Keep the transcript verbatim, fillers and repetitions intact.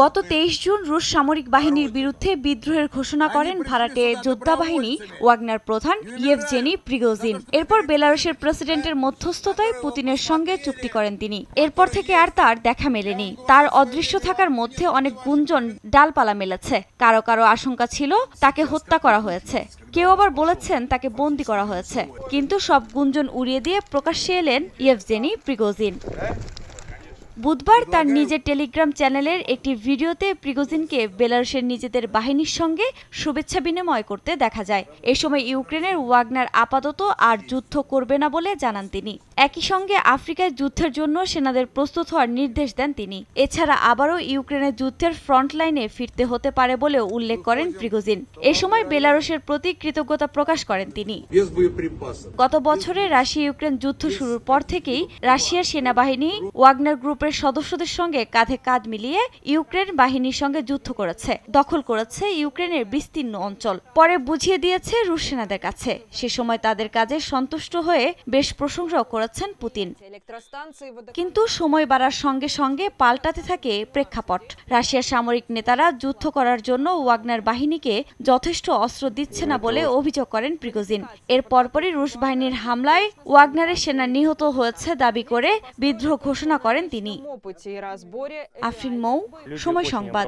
গত তেইশ জুন রুশ সামরিক বাহিনীর বিরুদ্ধে বিদ্রোহের ঘোষণা করেন ভাড়াটে যোদ্ধা বাহিনী ওয়াগনার প্রধান ইয়েভজেনি প্রিগোজিন। এরপর বেলারুশের প্রেসিডেন্টের মধ্যস্থতায় পুতিনের সঙ্গে চুক্তি করেন তিনি। এরপর থেকে আর তার দেখা মেলেনি। তার অদৃশ্য থাকার মধ্যে অনেক গুঞ্জন ডালপালা মেলেছে। কারো কারো আশঙ্কা ছিল তাকে হত্যা করা হয়েছে, কেউ আবার বলেছেন তাকে বন্দী করা হয়েছে, কিন্তু সব গুঞ্জন উড়িয়ে দিয়ে প্রকাশ্যে এলেন ইয়েভজেনি প্রিগোজিন। বুধবার তার নিজের টেলিগ্রাম চ্যানেলের একটি ভিডিওতে প্রিগোজিনকে বেলারুশের নিজেদের বাহিনীর সঙ্গে শুভেচ্ছা বিনিময় করতে দেখা যায়। এ সময় ইউক্রেনের ওয়াগনার আপাতত আর যুদ্ধ করবে না বলে জানান তিনি। একই সঙ্গে আফ্রিকায় যুদ্ধের জন্য সেনাদের প্রস্তুত হওয়ার নির্দেশ দেন তিনি। এছাড়া আবারও ইউক্রেনের যুদ্ধের ফ্রন্টলাইনে ফিরতে হতে পারে বলেও উল্লেখ করেন প্রিগোজিন। এ সময় বেলারুশের প্রতি কৃতজ্ঞতা প্রকাশ করেন তিনি। গত বছরে রাশিয়া ইউক্রেন যুদ্ধ শুরুর পর থেকেই রাশিয়ার সেনাবাহিনী ওয়াগনার গ্রুপ সদস্যদের সঙ্গে কাঁধে কাঁধ মিলিয়ে ইউক্রেন বাহিনীর সঙ্গে যুদ্ধ করেছে, দখল করেছে ইউক্রেনের বিস্তীর্ণ অঞ্চল, পরে বুঝিয়ে দিয়েছে রুশ সেনাদের কাছে। সে সময় তাদের কাজে সন্তুষ্ট হয়ে বেশ প্রশংসাও করেছেন পুতিন। কিন্তু সময় বাড়ার সঙ্গে সঙ্গে পাল্টাতে থাকে প্রেক্ষাপট। রাশিয়ার সামরিক নেতারা যুদ্ধ করার জন্য ওয়াগনার বাহিনীকে যথেষ্ট অস্ত্র দিচ্ছে না বলে অভিযোগ করেন প্রিগোজিন। এর পরপরই রুশ বাহিনীর হামলায় ওয়াগনারের সেনা নিহত হয়েছে দাবি করে বিদ্রোহ ঘোষণা করেন তিনি। আফরিন মৌ, সময় সংবাদ।